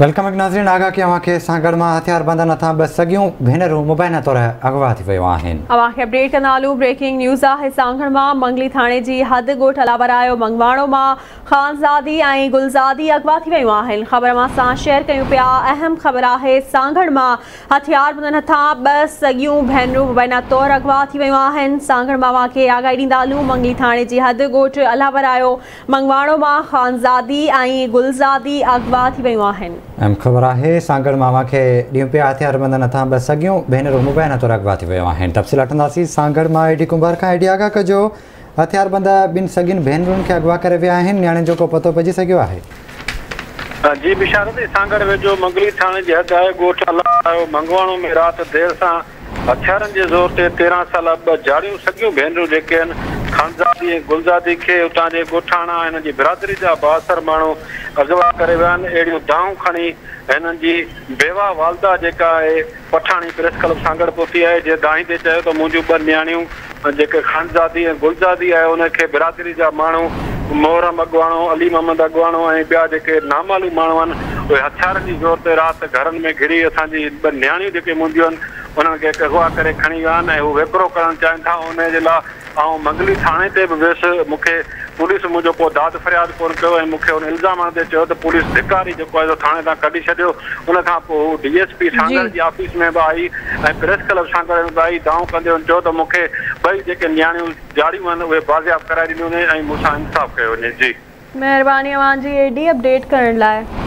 Welcome नाज़रीन, आगा की अवां के सांगड़ मां हथियार बंदन था बस सगियूं भेनरूं मुबैना तौर अगवा थी विया आहिनि। अवां खे अपडेट कंदा आहियूं। ब्रेकिंग न्यूज़ आहे सांगड़ मां मंगली थाणे जी हद ॻोठ अलावरायो मंगवाणो मां खानज़ादी ऐं गुलज़ादी अगवा थी वियूं आहिनि। ख़बर मां सां शेयर कयूं पिया। अहम ख़बर आहे, सांगड़ मां हथियार बंदन था बस सगियूं भेनरूं मुबैना तौर अगवा थी वियूं आहिनि। सांगड़ मां अवां खे आगाही ॾींदा आहियूं। मंगली थाणे जी हद ॻोठ अलावरायो मंगवाणो मां खानज़ादी ऐं गुलज़ादी अगवा थी वियूं आहिनि। अहम ख़बर आहे, सांगड़ मामा खे ॾियूं पिया हथियारबंद नथा ब सघियूं भेनरूं मुबैना तौर अगवा थी विया आहिनि। तफ़सील वठंदासीं। सांगड़ मां एडी कुंभार खां एडी आगा कजो हथियारबंद ॿिनि सॻियुनि भेनरुनि खे अगवा करे विया आहिनि। न्याणे जो को पतो पइजी सघियो आहे? जी बिशारत, सांगड़ वेझो मंगली थाणे जे हद आहे ॻोठ अलावरायो मंगवाणो में राति देर सां हथियारनि जे ज़ोर ते 13 साल ॿ जाड़ियूं सॻियूं भेनरूं जेके आहिनि खानज़ादी ऐं गुलज़ादी खे उतां जे ॻोठाणा हिन जी बिरादरी जा 72 माण्हू अगवा करे विया आहिनि। अहिड़ियूं दाऊं खणी हिननि जी बेवा वालदा जेका आहे पठाणी प्रेस क्लब सांगड़ पहुती आहे। जे दाई ते चयो त मुंहिंजूं 2 न्याणियूं जेके खानज़ादी ऐं गुलज़ादी आहे उनखे बिरादरी जा माण्हू मोहरम अगवाणो, अली मोहम्मद अगवाणो ऐं ॿिया जेके नामालू माण्हू आहिनि उहे हथियारनि जी ज़ोर ते राति घरनि में घिरी असांजी 2 न्याणियूं जेके मुंदियूं आहिनि उन्हनि खे अगवा करे खणी विया आहिनि ऐं हू वेकिरो करणु चाहिनि था। उनजे लाइ ऐं मंगली थाणे ते बि वियुसि, मूंखे पुलिस मुंहिंजो को दाद फरियाद कोन कयो ऐं मूंखे हुन इल्ज़ाम ते चयो त पुलिस धिकारी जेको आहे थाणे तां कढी छॾियो। उनखां पोइ हू DSP सांगड़ जी ऑफिस में बि आई ऐं प्रेस क्लब सांगड़ में बि आई। दाऊं कंदे हुन चयो त मूंखे ॿई जेके न्याणियूं जाड़ियूं आहिनि उहे बाज़ियाब कराए ॾिनियूं ऐं मूंसां इंसाफ़ कयो वञे। जी महिरबानी अवां जी एॾी अपडेट करण लाइ।